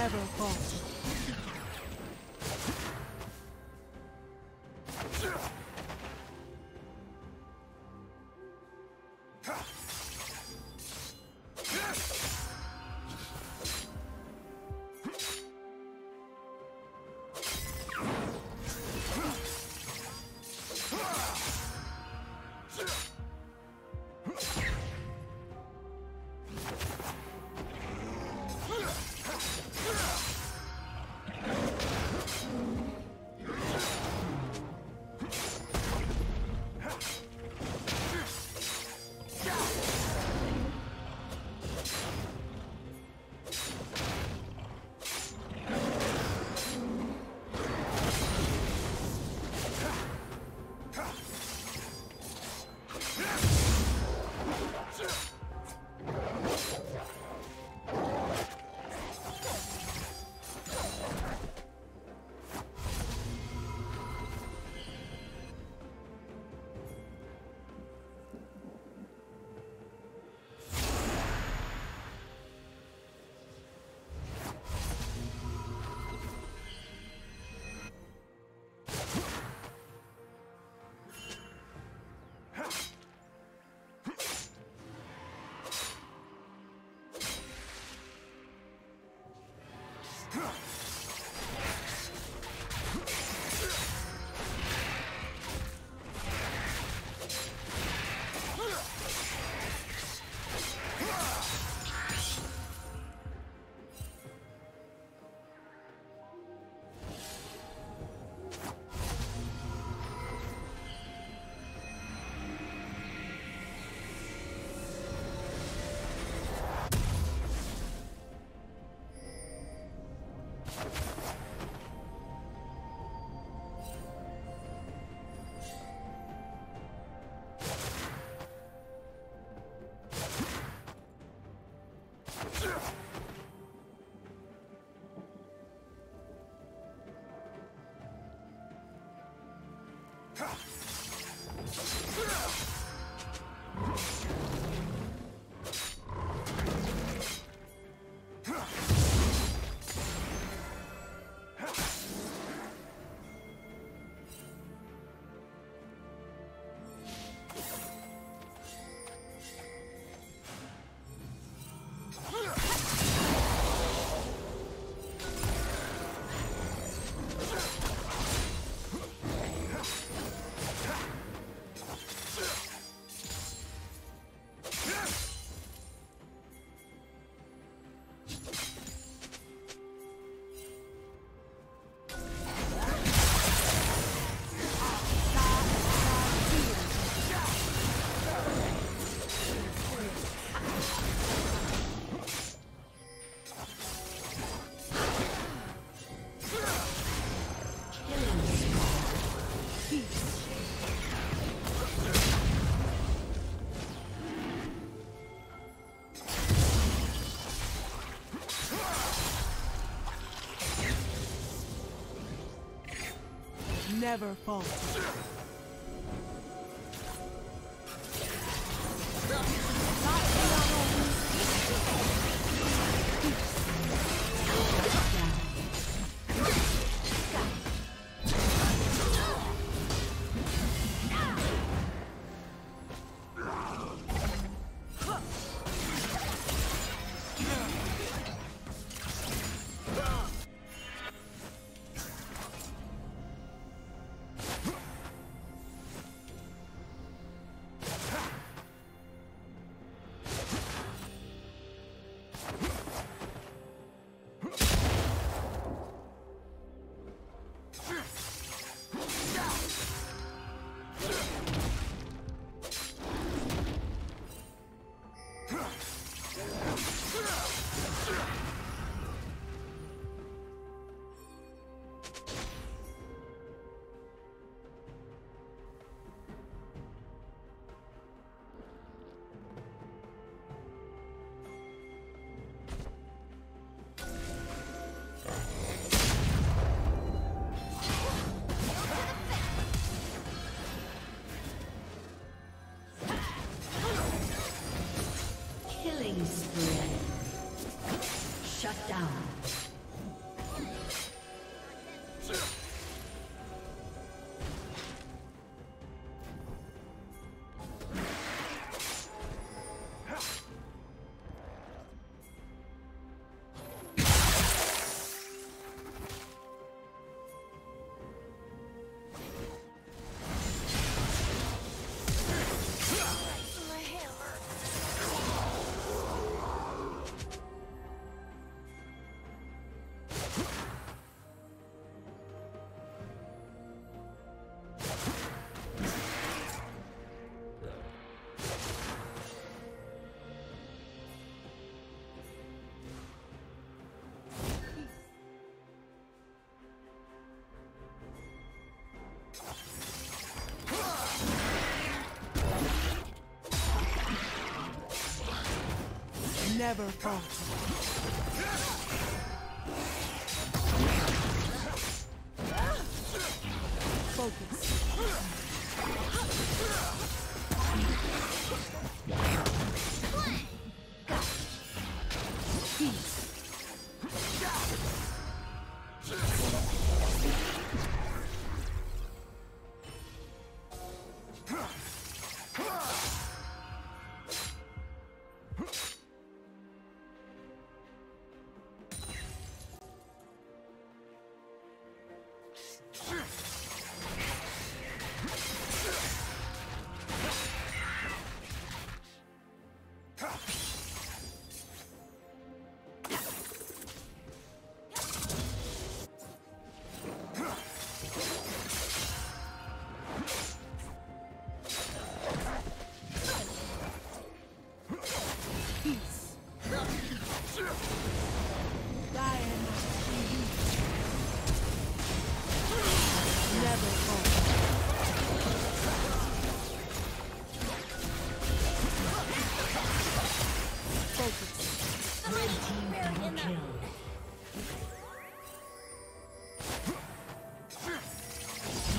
never falter. Never falter. never falter. Focus. Peace.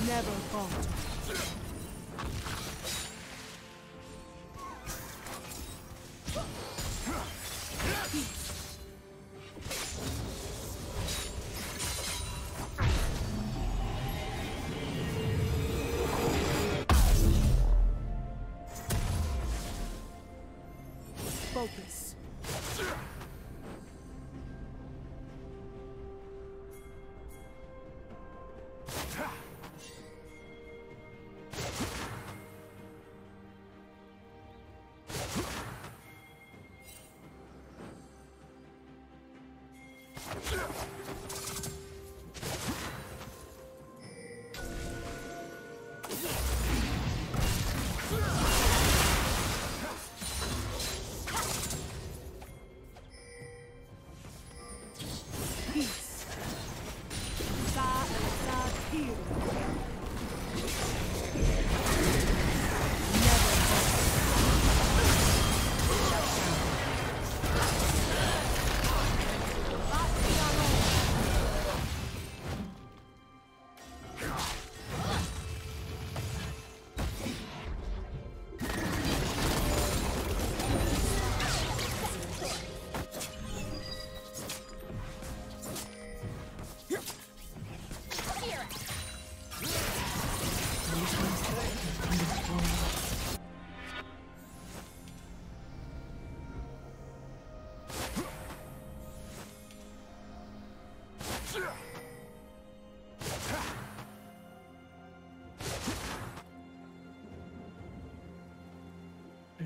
Never falter. Focus.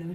Blue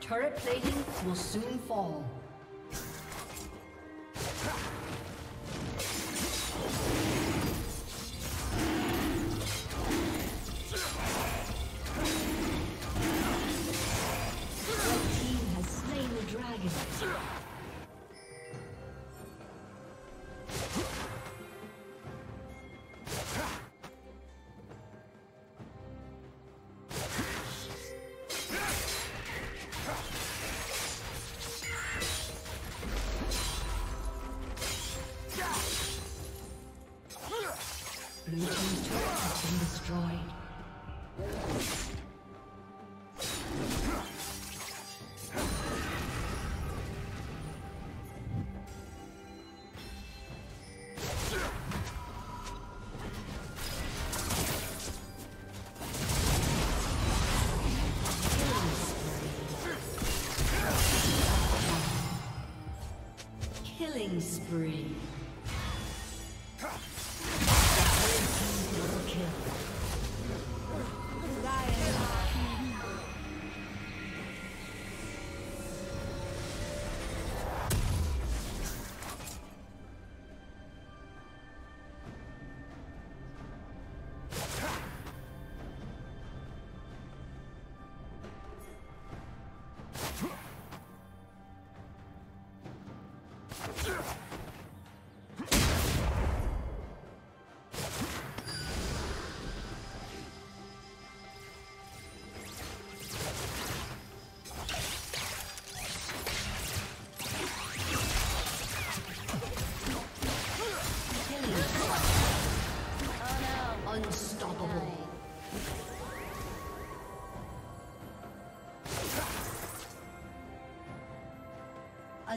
Turret plating will soon fall. Killing spree. A